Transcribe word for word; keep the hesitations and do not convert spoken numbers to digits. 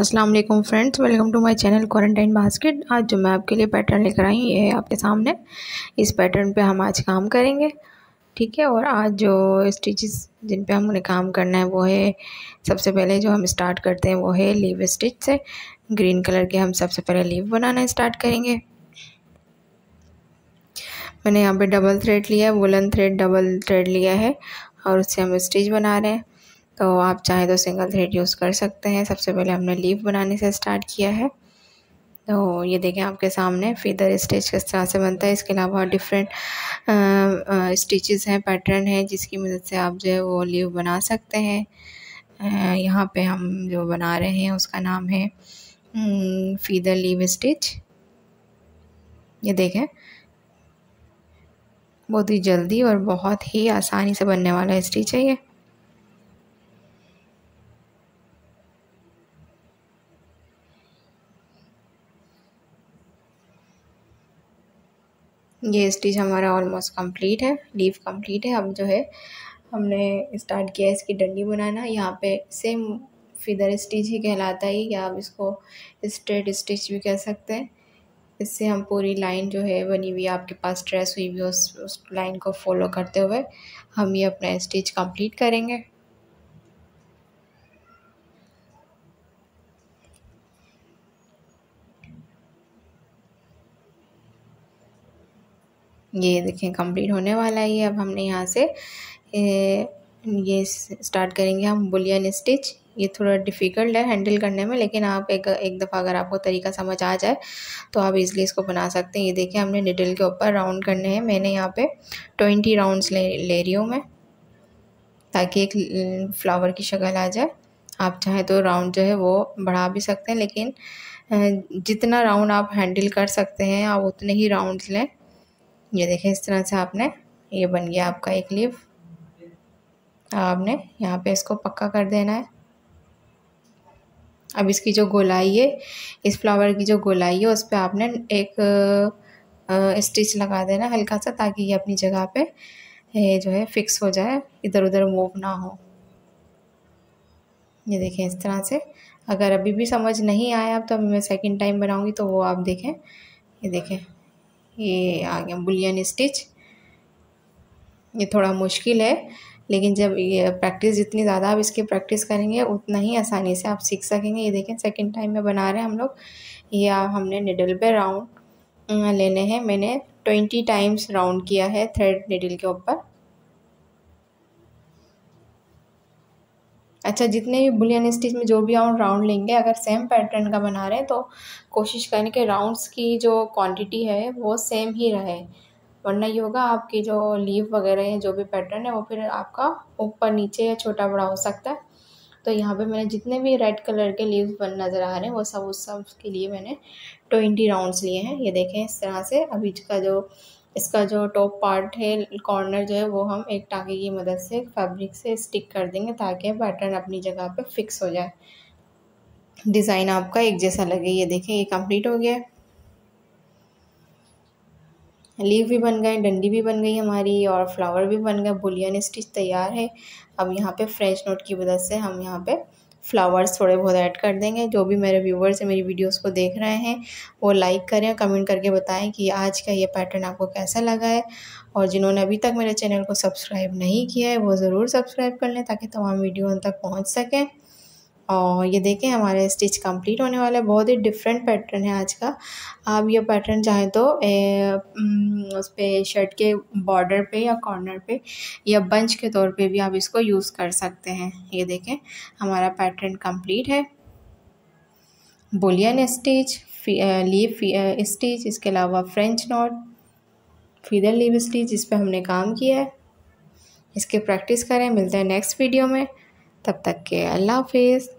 अस्सलाम वालेकुम friends, welcome to my channel quarantine basket. आज जो मैं आपके लिए पैटर्न लेकर आई ये है आपके सामने। इस पैटर्न पे हम आज काम करेंगे, ठीक है। और आज जो स्टिचेस जिन पे हमने काम करना है वो है, सबसे पहले जो हम स्टार्ट करते हैं वो है लीव स्टिच से। ग्रीन कलर के हम सबसे पहले लीव बनाना स्टार्ट करेंगे। मैंने यहाँ पे डबल थ्रेड लिया है, वुलन थ्रेड डबल थ्रेड लिया है और उससे हम स्टिच बना रहे हैं। तो आप चाहे तो सिंगल थ्रेड यूज़ कर सकते हैं। सबसे पहले हमने लीफ बनाने से स्टार्ट किया है। तो ये देखें आपके सामने फीदर स्टिच किस तरह से बनता है। इसके अलावा डिफरेंट स्टिचेस हैं, पैटर्न हैं, जिसकी मदद से आप जो है वो लीफ बना सकते हैं। यहाँ पे हम जो बना रहे हैं उसका नाम है फीदर लीव स्टिच। ये देखें बहुत ही जल्दी और बहुत ही आसानी से बनने वाला स्टिच है ये। ये स्टिच हमारा ऑलमोस्ट कंप्लीट है, लीफ कंप्लीट है। अब जो है हमने स्टार्ट किया है इसकी डंडी बनाना। यहाँ पे सेम फिदर स्टिच ही कहलाता है या आप इसको स्ट्रेट स्टिच भी कह सकते हैं। इससे हम पूरी लाइन जो है बनी हुई आपके पास ट्रेस हुई भी उस उस लाइन को फॉलो करते हुए हम ये अपना स्टिच कंप्लीट करेंगे। ये देखें कंप्लीट होने वाला है ये। अब हमने यहाँ से ए, ये स्टार्ट करेंगे हम बुलियन स्टिच। ये थोड़ा डिफ़िकल्ट है हैंडल करने में, लेकिन आप एक एक दफ़ा अगर आपको तरीका समझ आ जाए तो आप इजीली इसको बना सकते हैं। ये देखिए हमने निडल के ऊपर राउंड करने हैं। मैंने यहाँ पे ट्वेंटी राउंड्स ले ले रही हूँ मैं, ताकि एक फ्लावर की शक्ल आ जाए। आप चाहें तो राउंड जो है वो बढ़ा भी सकते हैं, लेकिन जितना राउंड आप हैंडल कर सकते हैं आप उतने ही राउंड्स लें। ये देखें इस तरह से आपने ये बन गया आपका एक लीफ। आपने यहाँ पे इसको पक्का कर देना है। अब इसकी जो गोलाई है, इस फ्लावर की जो गोलाई है, उस पर आपने एक आ, आ, स्टिच लगा देना हल्का सा, ताकि ये अपनी जगह पे ये जो है फिक्स हो जाए, इधर उधर मूव ना हो। ये देखें इस तरह से। अगर अभी भी समझ नहीं आया आप तो अभी मैं सेकंड टाइम बनाऊंगी तो वो आप देखें। ये देखें ये आ गया बुलियन स्टिच। ये थोड़ा मुश्किल है, लेकिन जब ये प्रैक्टिस जितनी ज़्यादा आप इसकी प्रैक्टिस करेंगे उतना ही आसानी से आप सीख सकेंगे। ये देखें सेकंड टाइम में बना रहे हैं हम लोग। ये आप हमने निडल पे राउंड लेने हैं। मैंने ट्वेंटी टाइम्स राउंड किया है थ्रेड निडल के ऊपर। अच्छा, जितने भी बुलियन स्टिच में जो भी आप राउंड लेंगे, अगर सेम पैटर्न का बना रहे हैं तो कोशिश करें कि राउंड्स की जो क्वांटिटी है वो सेम ही रहे, वरना ये होगा आपकी जो लीफ वगैरह है जो भी पैटर्न है वो फिर आपका ऊपर नीचे या छोटा बड़ा हो सकता है। तो यहाँ पे मैंने जितने भी रेड कलर के लीव्स बन नज़र आ रहे हैं वो सब उस सब के लिए मैंने ट्वेंटी राउंड्स लिए हैं। ये देखें इस तरह से। अब इसका जो इसका जो टॉप पार्ट है, कॉर्नर जो है, वो हम एक टाँके की मदद से फैब्रिक से स्टिक कर देंगे ताकि पैटर्न अपनी जगह पर फिक्स हो जाए, डिज़ाइन आपका एक जैसा लगे। ये देखें ये कंप्लीट हो गया, लीफ भी बन गए, डंडी भी बन गई हमारी और फ्लावर भी बन गए। बुलियन स्टिच तैयार है। अब यहाँ पे फ्रेंच नोट की मदद से हम यहाँ पे फ्लावर्स थोड़े बहुत ऐड कर देंगे। जो भी मेरे व्यूवर्स हैं, मेरी वीडियोस को देख रहे हैं, वो लाइक करें, कमेंट करके बताएं कि आज का ये पैटर्न आपको कैसा लगा है। और जिन्होंने अभी तक मेरे चैनल को सब्सक्राइब नहीं किया है वो ज़रूर सब्सक्राइब कर लें ताकि तमाम वीडियो उन तक पहुँच सकें। और ये देखें हमारे स्टिच कंप्लीट होने वाला है। बहुत ही डिफरेंट पैटर्न है आज का। आप ये पैटर्न चाहें तो ए, उस पर शर्ट के बॉर्डर पे या कॉर्नर पे या बंच के तौर पे भी आप इसको यूज़ कर सकते हैं। ये देखें हमारा पैटर्न कंप्लीट है। बुलियन स्टिच, लीफ स्टिच, इसके अलावा French knot, feather leaf stitch, इस पर हमने काम किया है। इसके प्रैक्टिस करें। मिलते हैं नेक्स्ट वीडियो में, तब तक के अल्लाह हाफिज़।